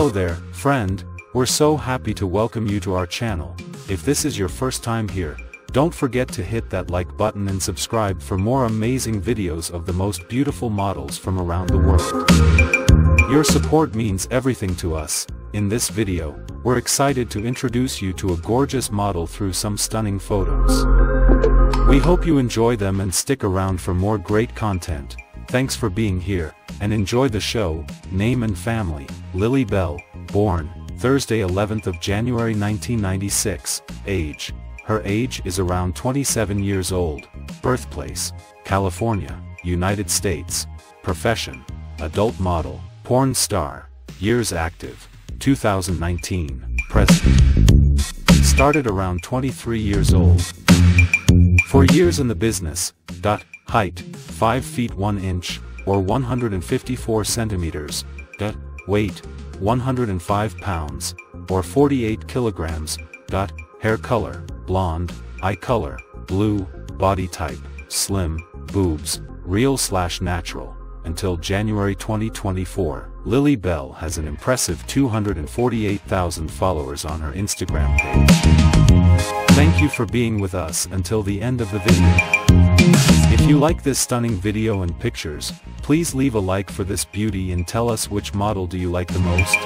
Hello there, friend, we're so happy to welcome you to our channel. If this is your first time here, don't forget to hit that like button and subscribe for more amazing videos of the most beautiful models from around the world. Your support means everything to us. In this video, we're excited to introduce you to a gorgeous model through some stunning photos. We hope you enjoy them and stick around for more great content. Thanks for being here, and enjoy the show. Name and family: Lily Bell, born Thursday 11th of January 1996, age. Her age is around 27 years old. Birthplace: California, United States. Profession: adult model, porn star. Years active: 2019, present. Started around 23 years old. 4 years in the business. Height: 5 feet 1 inch, or 154 centimeters. Weight: 105 pounds, or 48 kilograms. Hair color: blonde. Eye color: blue. Body type: slim. Boobs: real/natural. Until January 2024, Lily Bell has an impressive 248,000 followers on her Instagram page. Thank you for being with us until the end of the video. If you like this stunning video and pictures, please leave a like for this beauty and tell us which model do you like the most.